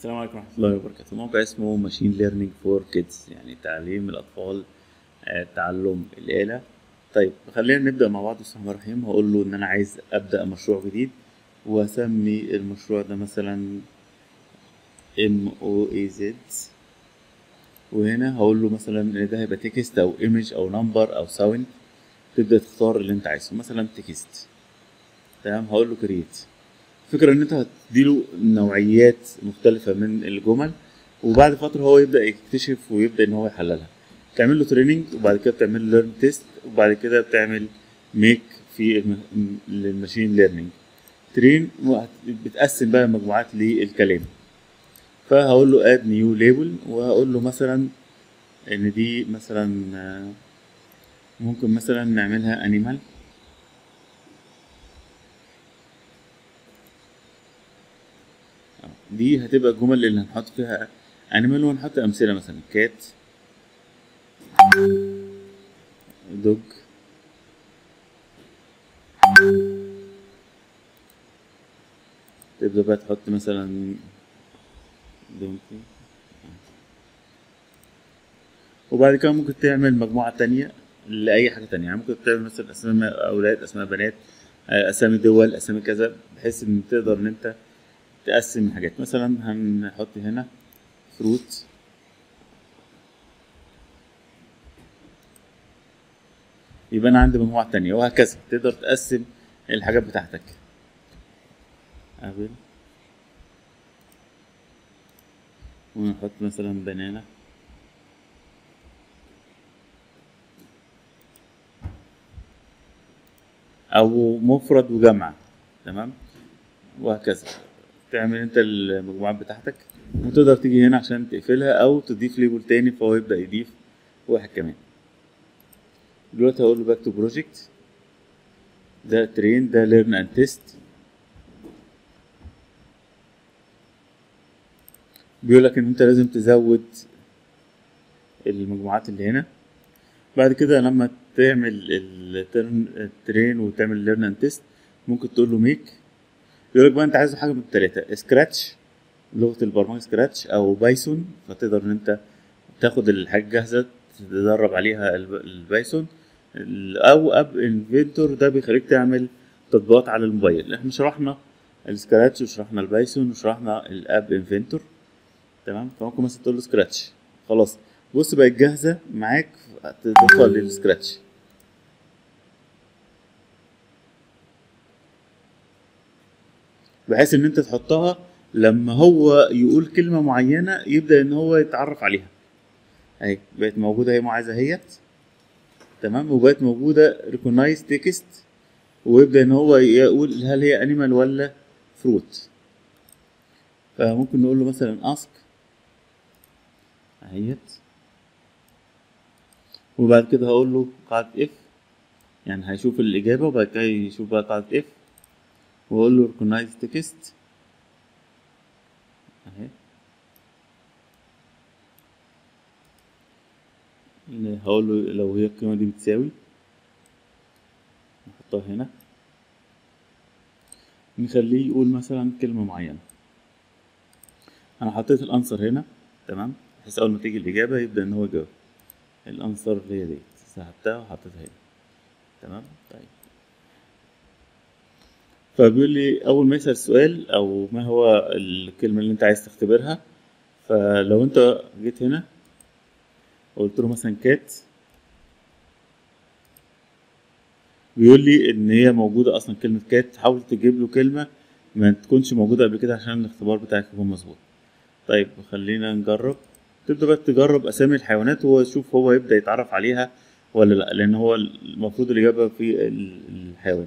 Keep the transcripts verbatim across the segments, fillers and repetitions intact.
السلام عليكم ورحمه الله وبركاته. الموقع اسمه ماشين ليرنينج فور كيدز، يعني تعليم الاطفال، تعلم الاله. طيب خلينا نبدا مع بعض. بسم الله الرحمن الرحيم. هقول له ان انا عايز ابدا مشروع جديد، واسمي المشروع ده مثلا إم أو إي زد، وهنا هقول له مثلا ان ده هيبقى تكست او ايمج او نمبر او ساوند. تبدا تختار اللي انت عايزه، مثلا تكست. تمام، هقول له كرييت. الفكره ان انت هتديله نوعيات مختلفه من الجمل، وبعد فتره هو يبدا يكتشف ويبدا ان هو يحللها. تعمل له تريننج، وبعد كده بتعمل له ليرن تيست، وبعد كده بتعمل ميك في الماشين ليرنينج ترين. بتقسم بقى مجموعات للكلام. فهقول له اد نيو ليبل، وهقول له مثلا ان دي مثلا ممكن مثلا نعملها انيمال. دي هتبقى الجمل اللي هنحط فيها انيمال، وهنحط امثله مثلا كات، دوج، تبدأ بقى تحط مثلا دونكي. وبعد كده ممكن تعمل مجموعة تانية لأي حاجة تانية، يعني ممكن تعمل مثلا أسماء أولاد، أسماء بنات، أسامي دول، أسامي كذا، بحيث إن تقدر إن أنت تقسم الحاجات. مثلا هنحط هنا فروت، يبقى أنا عندي مجموعة تانية، وهكذا تقدر تقسم الحاجات بتاعتك. أبل، ونحط مثلا بنانا، أو مفرد وجمع. تمام، وهكذا تعمل أنت المجموعات بتاعتك، وتقدر تيجي هنا عشان تقفلها أو تضيف ليبل تاني، فهو يبدأ يضيف واحد كمان. دلوقتي هقول له باك تو بروجكت، ده ترين، ده ليرن اند تيست. بيقول لك ان انت لازم تزود المجموعات اللي هنا. بعد كده لما تعمل الترين وتعمل ليرن اند تيست، ممكن تقول له ميك. بيقول لك بقى انت عايز حاجه من الثلاثه، سكراتش لغه البرمجه، سكراتش او بايثون، فتقدر ان انت تاخد الحاجه جاهزه تدرب عليها البايثون، او اب انفنتور، ده بيخليك تعمل تطبيقات على الموبايل. احنا شرحنا السكراتش وشرحنا البايثون وشرحنا الاب انفنتور. تمام، فممكن مثلا تقول له سكراتش، خلاص بص بقت جاهزه معاك، تدخل للسكراتش. بحيث ان انت تحطها لما هو يقول كلمه معينه يبدا ان هو يتعرف عليها. اهي بقت موجوده اهي، معايزه اهيت. تمام، وبقت موجوده ريكوجنايز تكست، ويبدا ان هو يقول هل هي انيمال ولا فروت. فممكن نقول له مثلا اسك اهيت، وبعد كده هقول له قاعده اف، يعني هيشوف الاجابه وبعد كده يشوف بقى قاعده اف، واقول له ريكوجنايز تكست اهي. هقول له لو هي القيمة دي بتساوي، نحطها هنا، نخليه يقول مثلا كلمة معينة. أنا حطيت الأنسر هنا، تمام، بحيث أول ما تيجي الإجابة يبدأ إن هو يجاوب. الأنسر اللي هي ديت سحبتها وحطيتها هنا. تمام، طيب فبيقول لي أول ما يسأل السؤال أو ما هو الكلمة اللي أنت عايز تختبرها، فلو أنت جيت هنا قلت له مثلا كات، بيقول لي ان هي موجوده اصلا كلمه كات. حاول تجيب له كلمه ما تكونش موجوده قبل كده عشان الاختبار بتاعك يكون مظبوط. طيب خلينا نجرب. تبدا بقى تجرب اسامي الحيوانات، وهو يشوف هو يبدا يتعرف عليها ولا لا، لان هو المفروض الاجابه في الحيوان.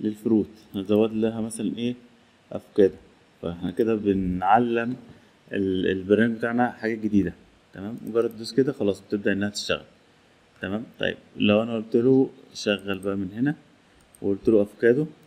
للفروت، هنزود لها مثلا إيه أفوكادو. فإحنا كده بنعلم البرنامج بتاعنا حاجات جديده، تمام؟ مجرد تدوس كده خلاص بتبدا انها تشتغل، تمام؟ طيب لو انا قلت له شغل بقى من هنا وقلت له افوكادو